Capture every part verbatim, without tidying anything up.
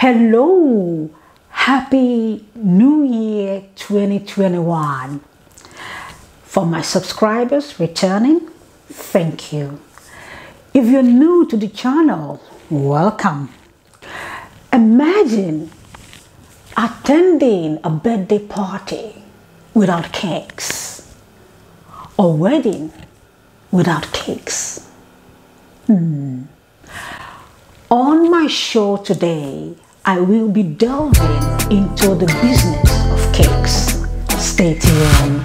Hello, happy new year twenty twenty-one. For my subscribers returning, thank you. If you're new to the channel, welcome. Imagine attending a birthday party without cakes, or wedding without cakes. Hmm. On my show today, I will be delving into the business of cakes. Stay tuned.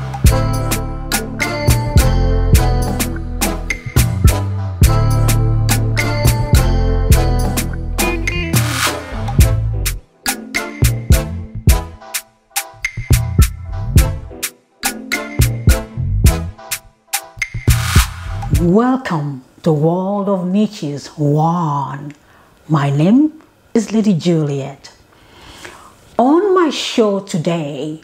Welcome to World of Niches one. My name is Lady Juliet. On my show today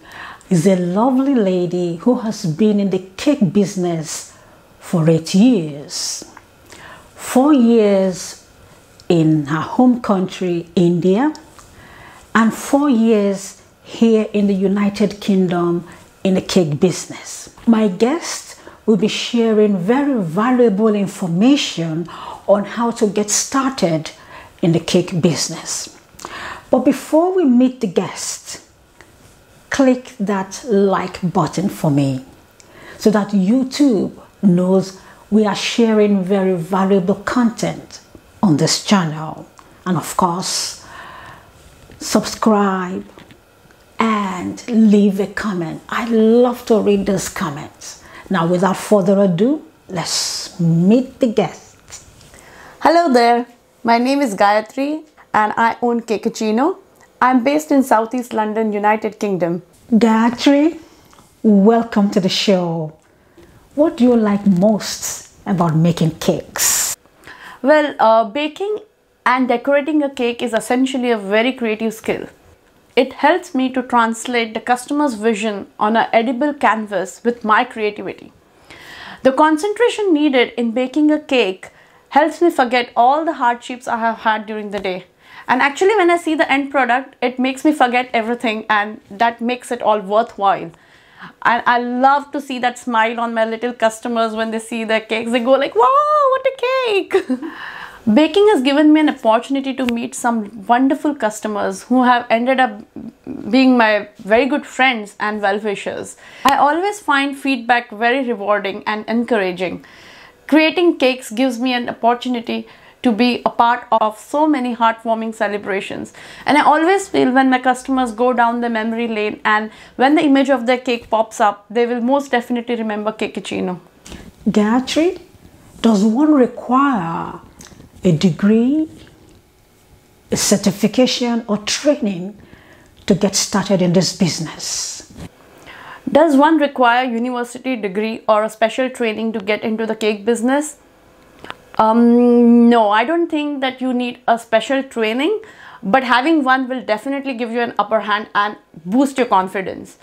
is a lovely lady who has been in the cake business for eight years. Four years in her home country, India, and four years here in the United Kingdom in the cake business. My guest will be sharing very valuable information on how to get started in the cake business. But before we meet the guest, click that like button for me so that YouTube knows we are sharing very valuable content on this channel. And of course, subscribe and leave a comment. I love to read those comments. Now, without further ado, let's meet the guest. Hello there. My name is Gayatri and I own Cakeccino. I'm based in Southeast London, United Kingdom. Gayatri, welcome to the show. What do you like most about making cakes? Well, uh, baking and decorating a cake is essentially a very creative skill. It helps me to translate the customer's vision on an edible canvas with my creativity. The concentration needed in baking a cake helps me forget all the hardships I have had during the day. And actually, when I see the end product, it makes me forget everything, and that makes it all worthwhile. And I love to see that smile on my little customers when they see their cakes. They go like, wow, what a cake! Baking has given me an opportunity to meet some wonderful customers who have ended up being my very good friends and well-wishers. I always find feedback very rewarding and encouraging. Creating cakes gives me an opportunity to be a part of so many heartwarming celebrations. And I always feel when my customers go down the memory lane and when the image of their cake pops up, they will most definitely remember Cakeccino. Gayatri, does one require a degree, a certification or training to get started in this business? Does one require a university degree or a special training to get into the cake business? Um, no, I don't think that you need a special training, but having one will definitely give you an upper hand and boost your confidence.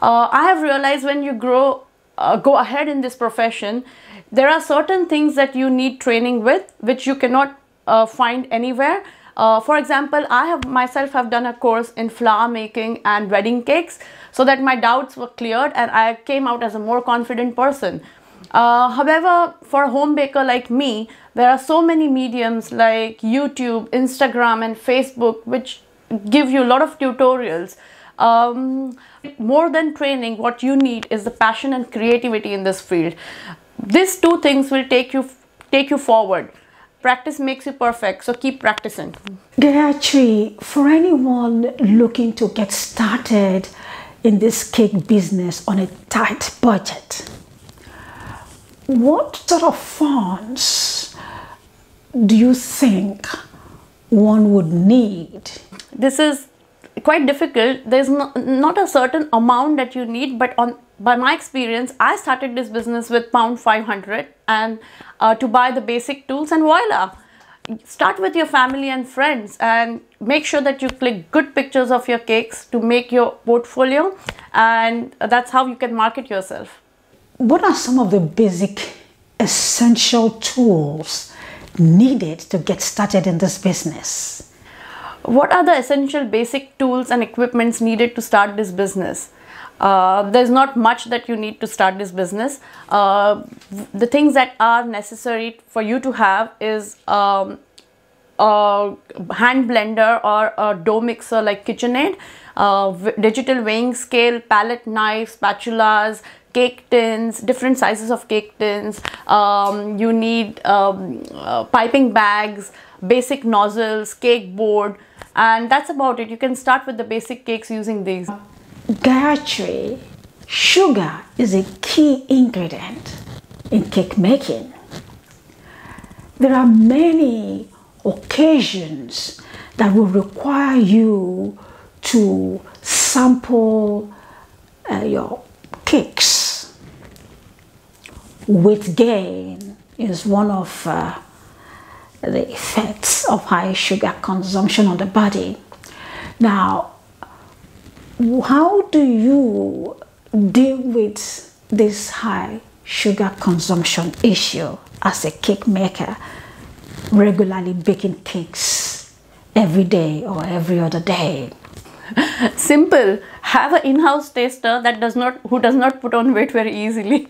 Uh, I have realized when you grow, uh, go ahead in this profession, there are certain things that you need training with, which you cannot uh, find anywhere. Uh, for example, I have myself have done a course in flower making and wedding cakes so that my doubts were cleared and I came out as a more confident person. Uh, however, for a home baker like me, there are so many mediums like YouTube, Instagram and Facebook which give you a lot of tutorials. Um, more than training, what you need is the passion and creativity in this field. These two things will take you, take you forward. Practice makes you perfect, so keep practicing. Gayatri, for anyone looking to get started in this cake business on a tight budget, what sort of funds do you think one would need? This is quite difficult. There's no, not a certain amount that you need, but on by my experience, I started this business with pound five hundred and uh, to buy the basic tools, and voila. Start with your family and friends and make sure that you click good pictures of your cakes to make your portfolio, and that's how you can market yourself. What are some of the basic essential tools needed to get started in this business? What are the essential basic tools and equipments needed to start this business? Uh, there's not much that you need to start this business. Uh, the things that are necessary for you to have is um, a hand blender or a dough mixer like KitchenAid, uh, digital weighing scale, palette knives, spatulas, cake tins, different sizes of cake tins. Um, you need um, uh, piping bags, basic nozzles, cake board, and that's about it. You can start with the basic cakes using these. Gayatri, sugar is a key ingredient in cake making. There are many occasions that will require you to sample uh, your cakes. Weight gain is one of uh, the effects of high sugar consumption on the body. Now, how do you deal with this high sugar consumption issue as a cake maker, regularly baking cakes every day or every other day? Simple. Have an in-house taster that does not who does not put on weight very easily.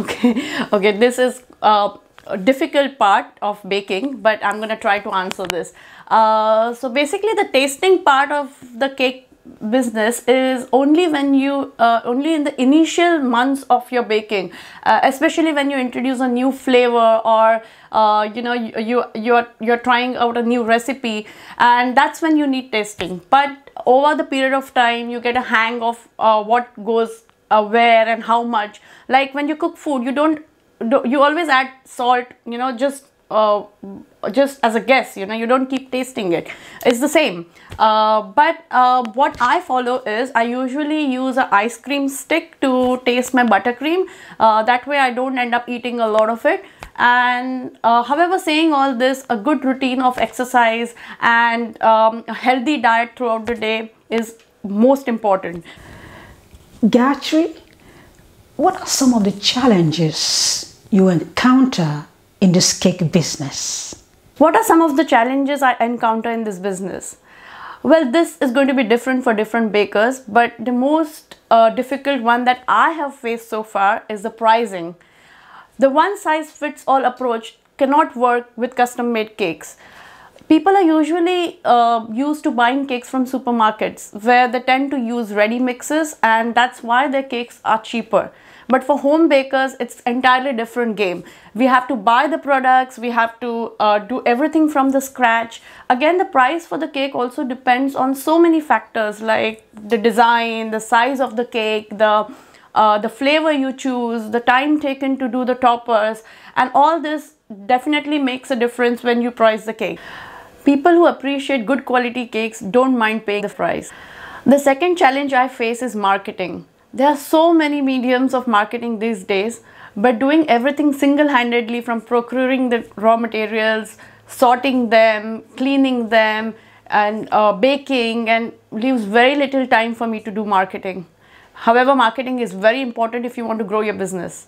okay okay this is uh, a difficult part of baking, but I'm gonna try to answer this. Uh, so basically, the tasting part of the cake business is only when you uh, only in the initial months of your baking, uh, especially when you introduce a new flavor or uh, you know you, you you're you're trying out a new recipe, and that's when you need tasting. But over the period of time, you get a hang of uh, what goes uh, where and how much. Like when you cook food, you don't you always add salt, you know just uh, just as a guess, you know you don't keep tasting it. It's the same. Uh, but uh, what I follow is I usually use an ice cream stick to taste my buttercream. Uh, that way I don't end up eating a lot of it. And uh, however, saying all this, a good routine of exercise and um, a healthy diet throughout the day is most important. Gayatri, what are some of the challenges you encounter in this cake business? What are some of the challenges I encounter in this business? Well, this is going to be different for different bakers, but the most uh, difficult one that I have faced so far is the pricing. The one-size-fits-all approach cannot work with custom-made cakes. People are usually uh, used to buying cakes from supermarkets, where they tend to use ready mixes, and that's why their cakes are cheaper. But for home bakers, it's entirely different game. We have to buy the products, we have to uh, do everything from the scratch. Again, the price for the cake also depends on so many factors like the design, the size of the cake, the, uh, the flavor you choose, the time taken to do the toppers, and all this definitely makes a difference when you price the cake. People who appreciate good quality cakes don't mind paying the price. The second challenge I face is marketing. There are so many mediums of marketing these days, but doing everything single-handedly, from procuring the raw materials, sorting them, cleaning them, and uh, baking, and leaves very little time for me to do marketing. However, marketing is very important if you want to grow your business.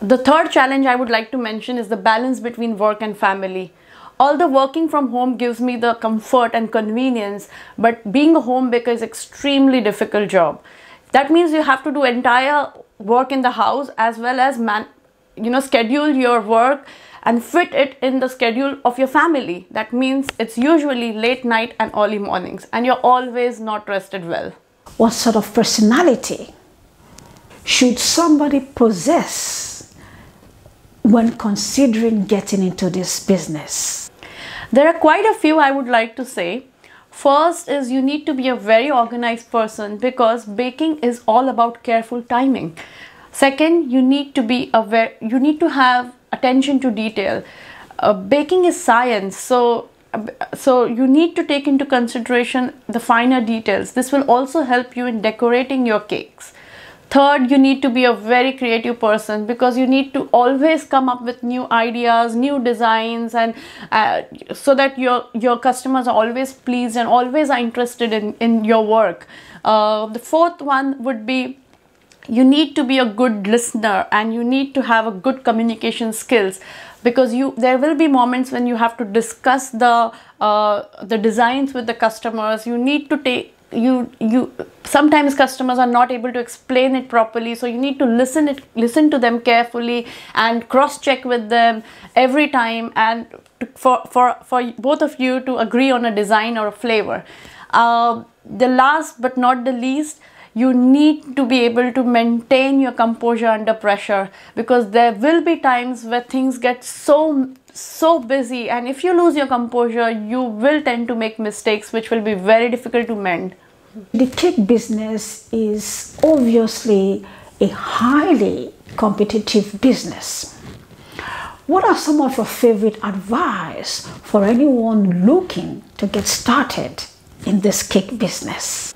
The third challenge I would like to mention is the balance between work and family. Although working from home gives me the comfort and convenience, but being a home baker is an extremely difficult job. That means you have to do entire work in the house, as well as man, you know, schedule your work and fit it in the schedule of your family. That means it's usually late night and early mornings, and you're always not rested well. What sort of personality should somebody possess when considering getting into this business? There are quite a few I would like to say. First is you need to be a very organized person, because baking is all about careful timing. Second, you need to be aware, you need to have attention to detail. Uh, baking is science, so, so you need to take into consideration the finer details. This will also help you in decorating your cakes. Third, you need to be a very creative person, because you need to always come up with new ideas, new designs, and uh, so that your your customers are always pleased and always are interested in, in your work. Uh, the fourth one would be you need to be a good listener, and you need to have a good communication skills. because you there will be moments when you have to discuss the uh, the designs with the customers. You need to take you you sometimes customers are not able to explain it properly, so you need to listen it listen to them carefully and cross check with them every time, and for for for both of you to agree on a design or a flavor. Uh, the last but not the least, you need to be able to maintain your composure under pressure, because there will be times where things get so so busy, and if you lose your composure, you will tend to make mistakes which will be very difficult to mend. The cake business is obviously a highly competitive business. What are some of your favorite advice for anyone looking to get started in this cake business?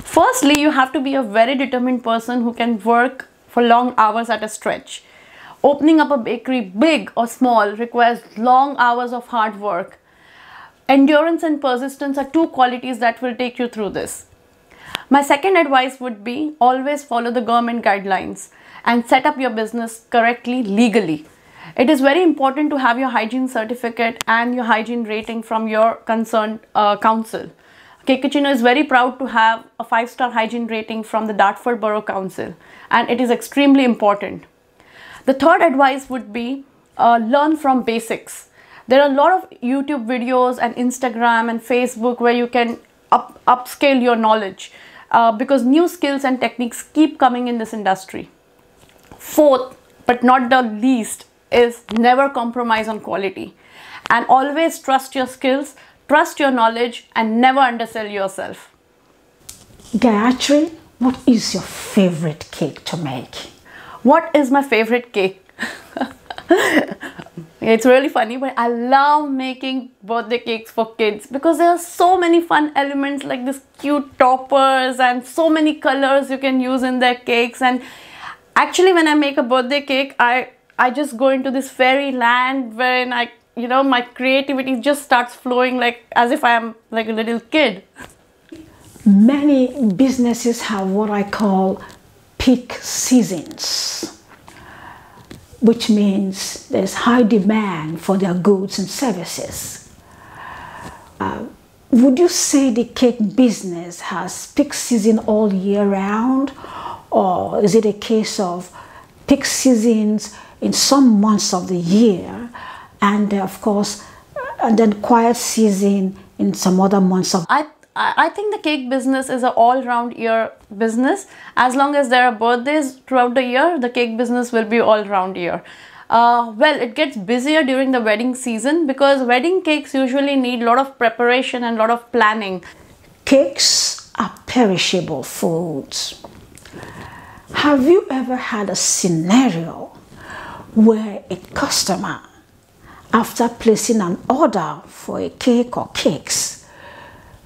Firstly, you have to be a very determined person who can work for long hours at a stretch. Opening up a bakery, big or small, requires long hours of hard work. Endurance and persistence are two qualities that will take you through this. My second advice would be always follow the government guidelines and set up your business correctly legally. It is very important to have your hygiene certificate and your hygiene rating from your concerned uh, council. Cakeccino is very proud to have a five star hygiene rating from the Dartford Borough Council, and it is extremely important. The third advice would be uh, learn from basics. There are a lot of YouTube videos and Instagram and Facebook where you can up, upscale your knowledge uh, because new skills and techniques keep coming in this industry. Fourth, but not the least, is never compromise on quality, and always trust your skills, trust your knowledge, and never undersell yourself. Gayatri, what is your favorite cake to make? What is my favorite cake? It's really funny, but I love making birthday cakes for kids because there are so many fun elements like this cute toppers and so many colors you can use in their cakes. And actually, when I make a birthday cake, I, I just go into this fairy land where I you know, my creativity just starts flowing like as if I am like a little kid. Many businesses have what I call peak seasons, which means there's high demand for their goods and services. Uh, would you say the cake business has peak season all year round, or is it a case of peak seasons in some months of the year, and of course, and then quiet season in some other months of? I, I think the cake business is an all-round year business. As long as there are birthdays throughout the year, the cake business will be all-round year. Uh, well, it gets busier during the wedding season because wedding cakes usually need a lot of preparation and a lot of planning. Cakes are perishable foods. Have you ever had a scenario where a customer, after placing an order for a cake or cakes,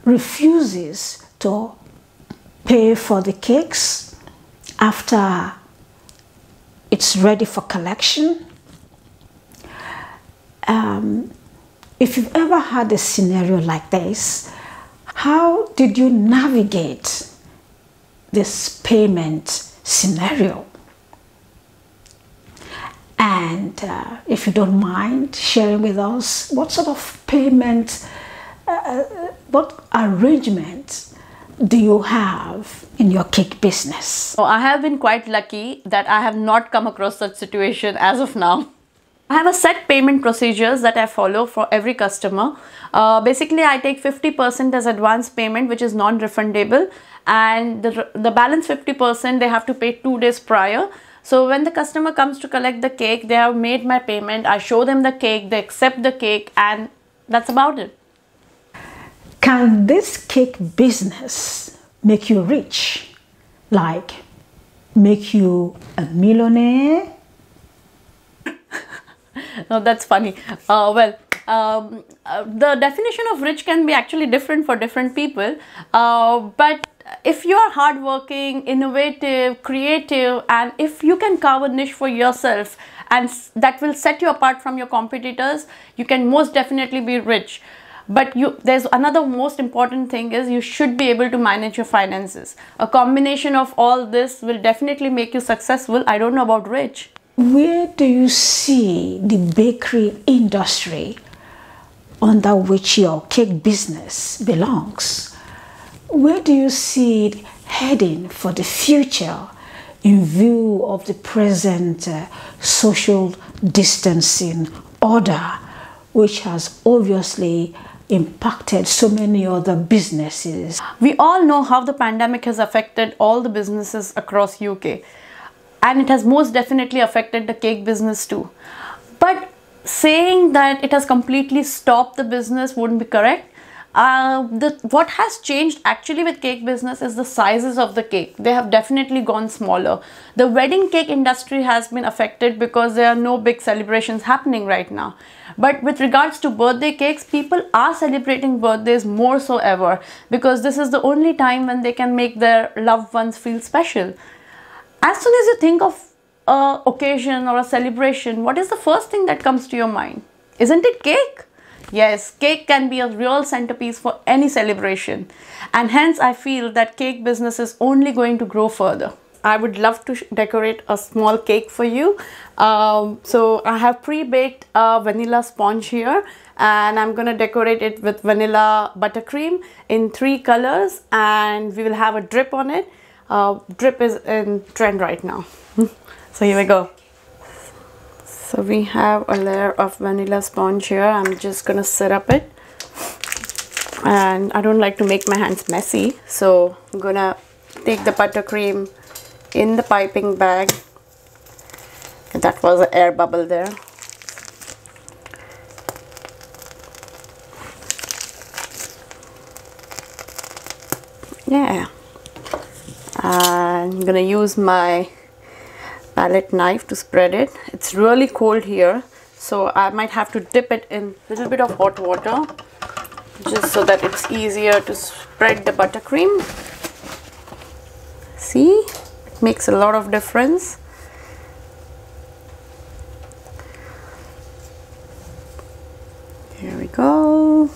refuses to pay for the cakes after it's ready for collection? Um, if you've ever had a scenario like this, how did you navigate this payment scenario? And uh, if you don't mind sharing with us, what sort of payment, uh, what arrangement do you have in your cake business? Oh, I have been quite lucky that I have not come across such situation as of now. I have a set payment procedures that I follow for every customer. Uh, basically, I take fifty percent as advance payment, which is non-refundable, and the, the balance fifty percent they have to pay two days prior. So when the customer comes to collect the cake, they have made my payment, I show them the cake, they accept the cake, and that's about it. Can this cake business make you rich? Like, make you a millionaire? No, that's funny. Uh, well, um, uh, the definition of rich can be actually different for different people, uh, but if you are hardworking, innovative, creative, and if you can carve a niche for yourself and that will set you apart from your competitors, you can most definitely be rich. But you, there's another most important thing is you should be able to manage your finances. A combination of all this will definitely make you successful. I don't know about rich. Where do you see the bakery industry under which your cake business belongs? Where do you see it heading for the future in view of the present uh, social distancing order, which has obviously impacted so many other businesses? We all know how the pandemic has affected all the businesses across U K, and it has most definitely affected the cake business too. But saying that it has completely stopped the business wouldn't be correct. Uh, the, what has changed actually with cake business is the sizes of the cake. They have definitely gone smaller. The wedding cake industry has been affected because there are no big celebrations happening right now. But with regards to birthday cakes, people are celebrating birthdays more so ever, because this is the only time when they can make their loved ones feel special. As soon as you think of an occasion or a celebration, what is the first thing that comes to your mind? Isn't it cake? Yes, cake can be a real centerpiece for any celebration, and hence I feel that cake business is only going to grow further. I would love to decorate a small cake for you. Um, so I have pre-baked a vanilla sponge here, and I'm gonna decorate it with vanilla buttercream in three colors, and we will have a drip on it. Uh, drip is in trend right now. So here we go. So we have a layer of vanilla sponge here. I'm just gonna syrup it, and I don't like to make my hands messy, so I'm gonna take the buttercream in the piping bag. That was an air bubble there. Yeah, I'm gonna use my palette knife to spread it. It's really cold here, so I might have to dip it in a little bit of hot water just so that it's easier to spread the buttercream. See, it makes a lot of difference. Here we go.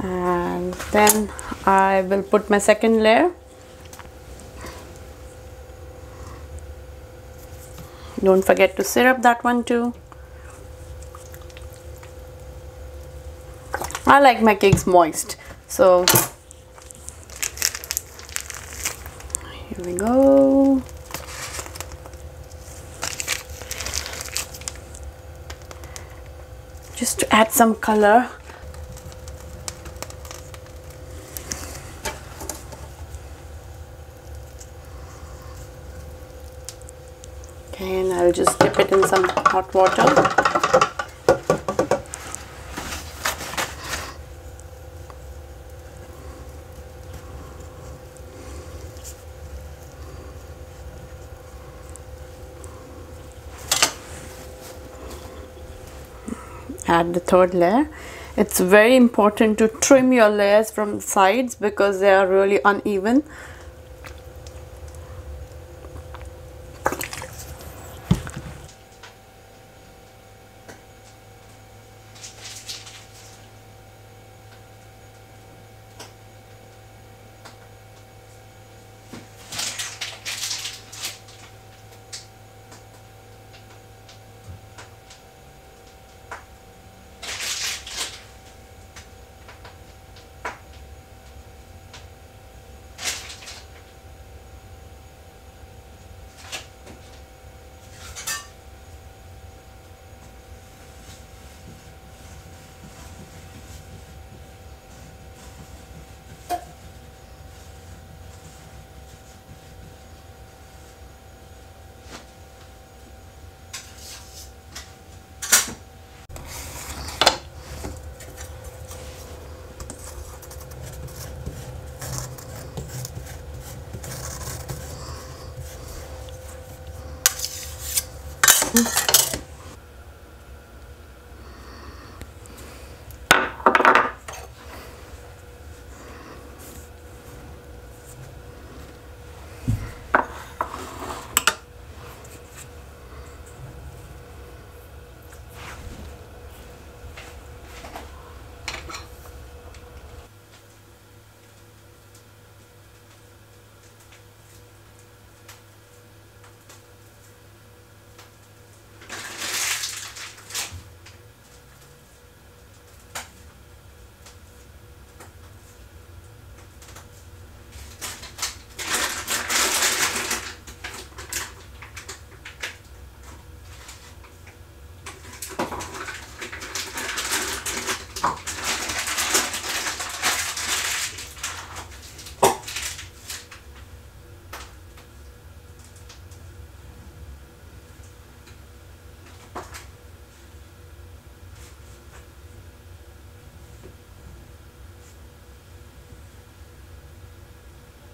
And then I will put my second layer. Don't forget to syrup that one too. I like my cakes moist, so here we go. Just to add some color. And I'll just dip it in some hot water. Add the third layer. It's very important to trim your layers from the sides because they are really uneven.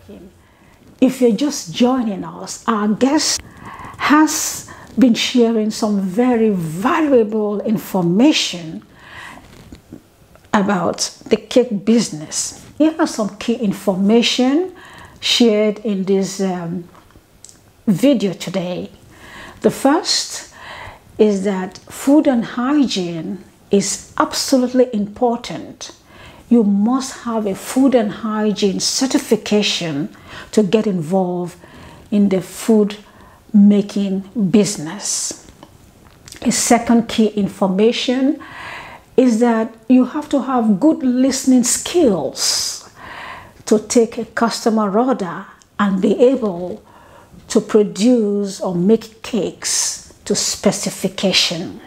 him. If you're just joining us, our guest has been sharing some very valuable information about the cake business. Here are some key information shared in this um, video today. The first is that food and hygiene is absolutely important. You must have a food and hygiene certification to get involved in the food making business. A second key information is that you have to have good listening skills to take a customer order and be able to produce or make cakes to specification.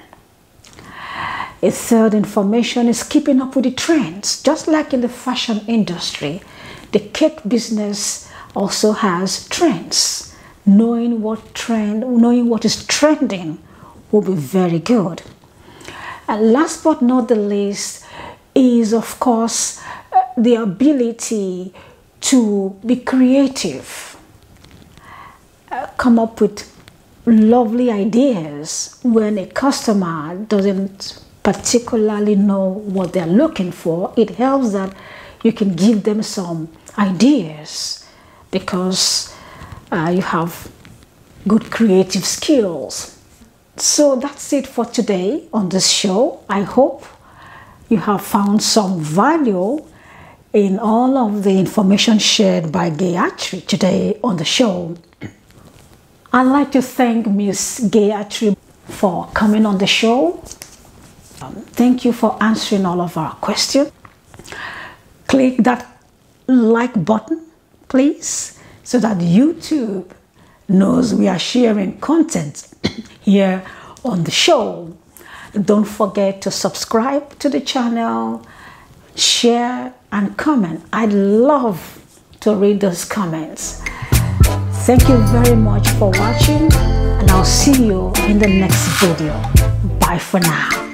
A third information is keeping up with the trends. Just like in the fashion industry, the cake business also has trends. Knowing what trend, knowing what is trending will be very good. And last but not the least is, of course, the ability to be creative, come up with lovely ideas when a customer doesn't particularly know what they're looking for. It helps that you can give them some ideas because uh, you have good creative skills. So that's it for today on this show. I hope you have found some value in all of the information shared by Gayatri today on the show. I'd like to thank Miss Gayatri for coming on the show. Um, thank you for answering all of our questions. Click that like button, please, so that YouTube knows we are sharing content here on the show. Don't forget to subscribe to the channel, share and comment. I'd love to read those comments. Thank you very much for watching, and I'll see you in the next video. Bye for now.